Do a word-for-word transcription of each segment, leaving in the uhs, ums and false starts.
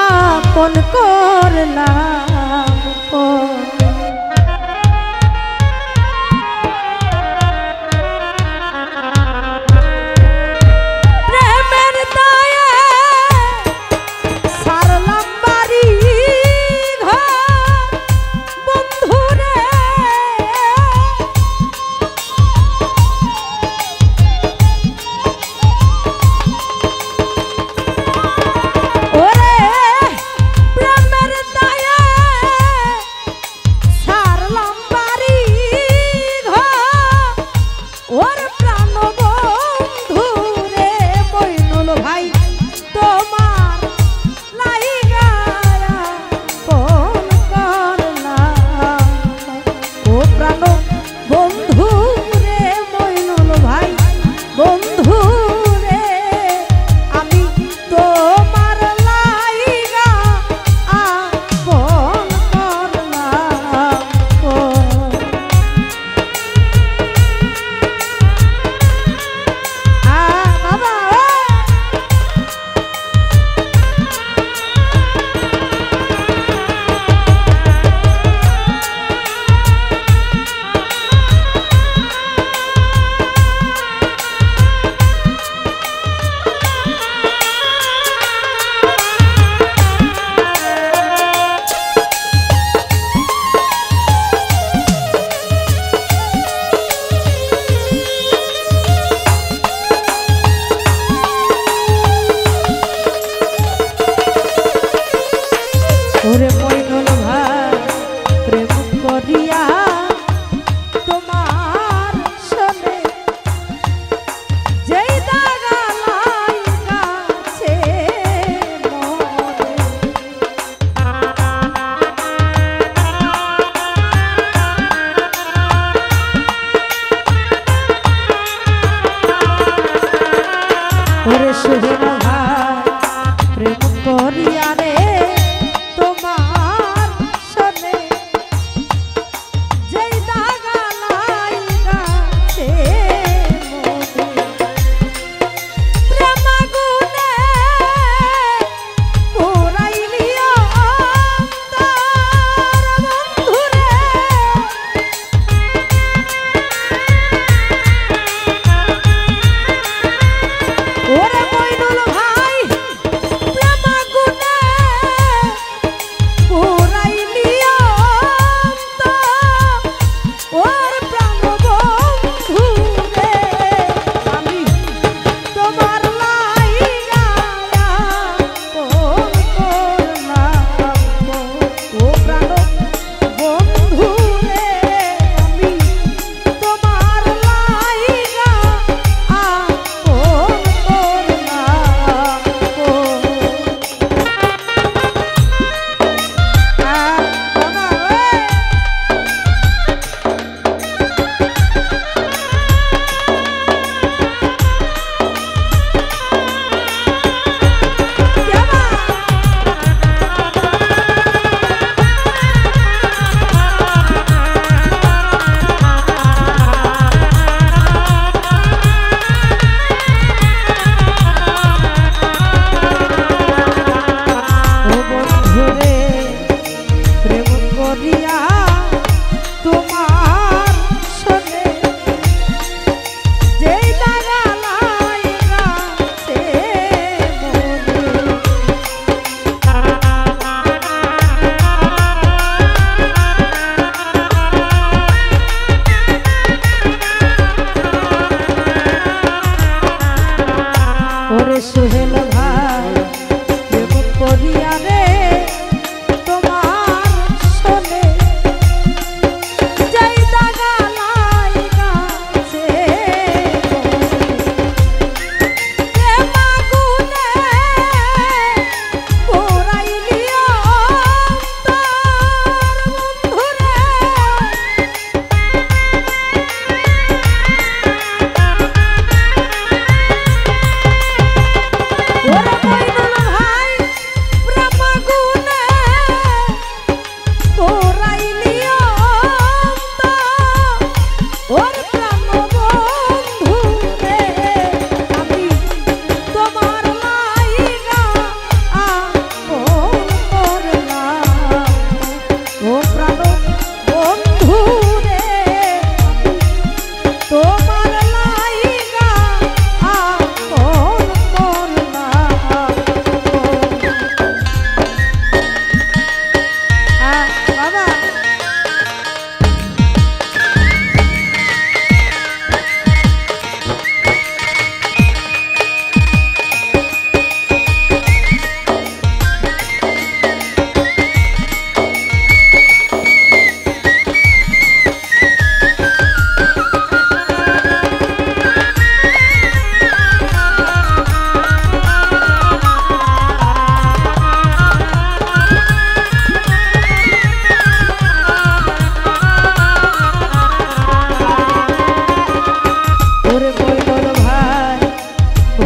आपन करलाम को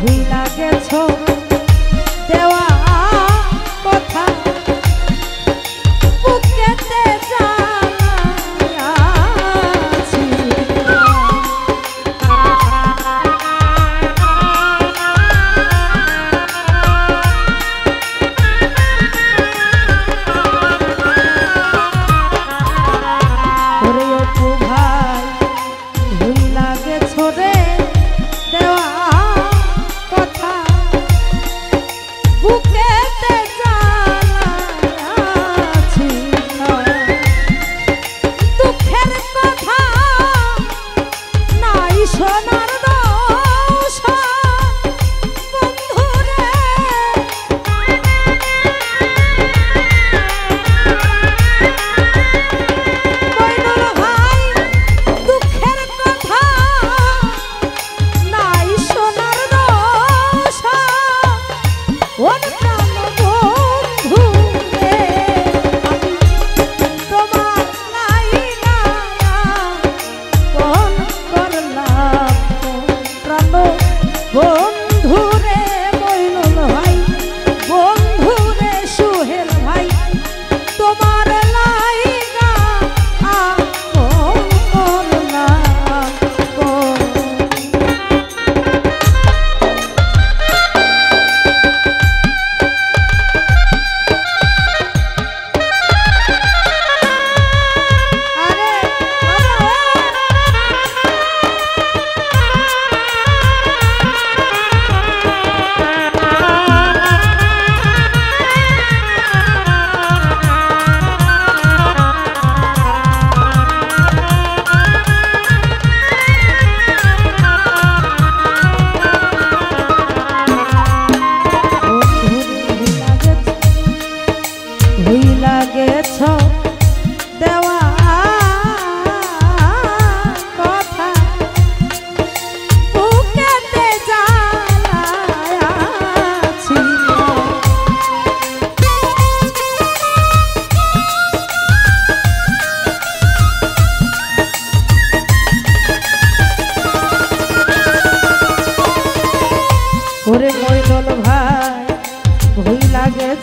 भूला गेछो देवा कथा बुकेते जानाया छी ओरे ओ भाई भूला गेछो रे देवा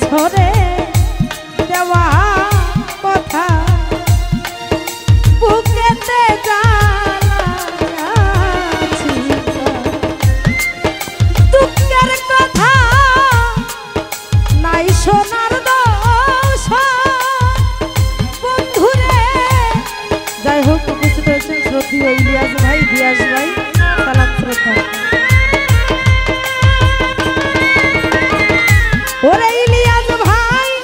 छोरे देवा कथा बुकेते दुखेर कथा नाई सोनार दोष बंधुरे जाई होक उपस्थित हয়েছেন শ্রদ্ধেয় ইলিয়াস ভাই দিয়াস ভাই সালাম শ্রদ্ধা ओरे इलियास भाई।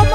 तो